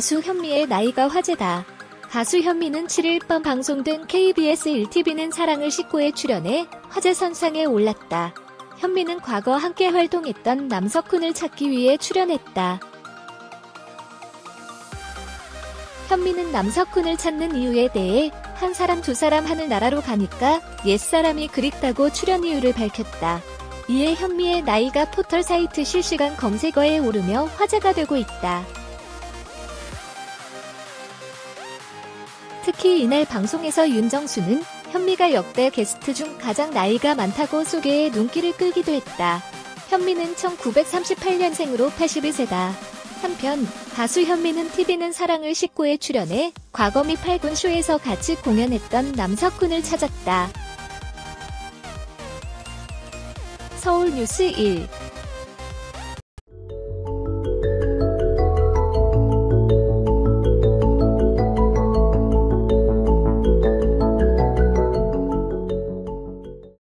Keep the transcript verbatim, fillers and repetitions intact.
가수 현미의 나이가 화제다. 가수 현미는 칠일 밤 방송된 케이비에스 일 티비는 사랑을 싣고에 출연해 화제 선상에 올랐다. 현미는 과거 함께 활동했던 남석훈을 찾기 위해 출연했다. 현미는 남석훈을 찾는 이유에 대해 한 사람 두 사람 하늘나라로 가니까 옛사람이 그립다고 출연 이유를 밝혔다. 이에 현미의 나이가 포털 사이트 실시간 검색어에 오르며 화제가 되고 있다. 특히 이날 방송에서 윤정수는 현미가 역대 게스트 중 가장 나이가 많다고 소개해 눈길을 끌기도 했다. 현미는 천구백삼십팔 년생으로 팔십이 세다. 한편 가수 현미는 티비는 사랑을 싣고에 출연해 과거 미팔군 쇼에서 같이 공연했던 남석훈을 찾았다. 서울뉴스 일